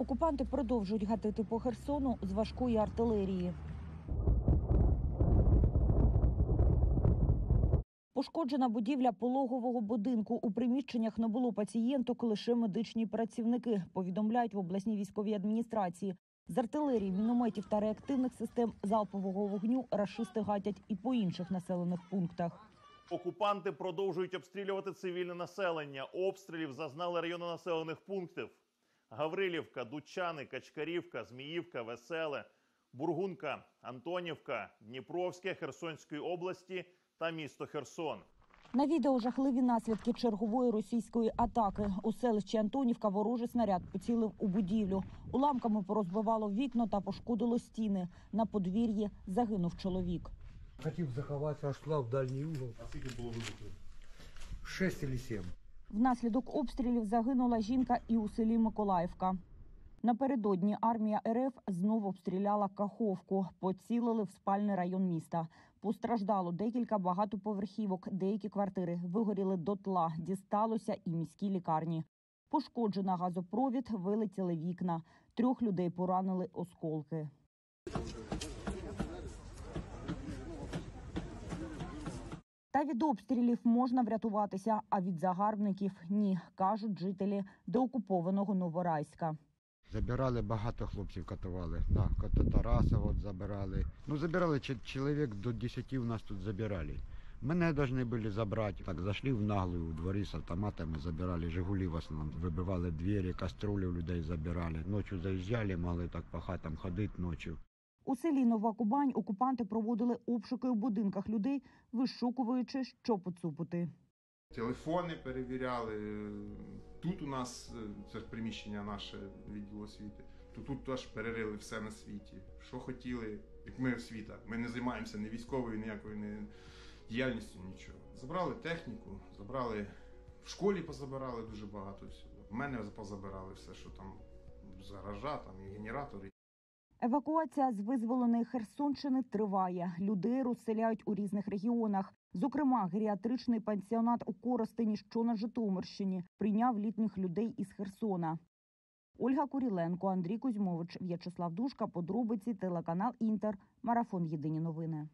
Окупанти продовжують гатити по Херсону з важкої артилерії. Пошкоджена будівля пологового будинку. У приміщеннях не було пацієнток, лише медичні працівники, повідомляють в обласній військовій адміністрації. З артилерії, мінометів та реактивних систем залпового вогню рашисти гатять і по інших населених пунктах. Окупанти продовжують обстрілювати цивільне населення. Обстрілів зазнали райони населених пунктів: Гаврилівка, Дучани, Качкарівка, Зміївка, Веселе, Бургунка, Антонівка, Дніпровське, Херсонської області та місто Херсон. На відео жахливі наслідки чергової російської атаки. У селищі Антонівка ворожий снаряд поцілив у будівлю. Уламками порозбивало вікна та пошкодило стіни. На подвір'ї загинув чоловік. Хотів заховатися, аж клав в дальній угол. А скільки було вибухів? 6 чи 7. Внаслідок обстрілів загинула жінка і у селі Миколаївка. Напередодні армія РФ знову обстріляла Каховку, поцілили в спальний район міста. Постраждало декілька багатоповерхівок, деякі квартири вигоріли дотла, дісталося і міській лікарні. Пошкоджена газопровід, вилетіли вікна, 3 людей поранили осколки. Та від обстрілів можна врятуватися, а від загарбників – ні, кажуть жителі деокупованого Новорайська. Забирали багато хлопців, катували. На Кота-Тараса забирали. Ну, забирали чоловік до 10 у нас тут забирали. Мене повинні були забрати. Так, зайшли в наглую у дворі з автоматами, забирали. Жигулі в основному. Вибивали двері, каструлі у людей забирали. Ночі заїжджали, мали так по хатам ходити ночі. У селі Нова Кубань окупанти проводили обшуки у будинках людей, вишукуючи, що поцупити. Телефони перевіряли. Тут у нас, це ж приміщення наше, відділу освіти, то тут теж перерили все на світі. Що хотіли, як ми освіта. Ми не займаємося ні військовою, ніякою діяльністю, нічого. Забрали техніку, забрали, в школі позабирали дуже багато всього. В мене позабирали все, що там з гаража, там і генератори. Евакуація з визволеної Херсонщини триває. Людей розселяють у різних регіонах. Зокрема, геріатричний пансіонат у Коростені, що на Житомирщині, прийняв літніх людей із Херсона. Ольга Куріленко, Андрій Кузьмович, В'ячеслав Душка, Подробиці, телеканал Інтер, Марафон Єдині Новини.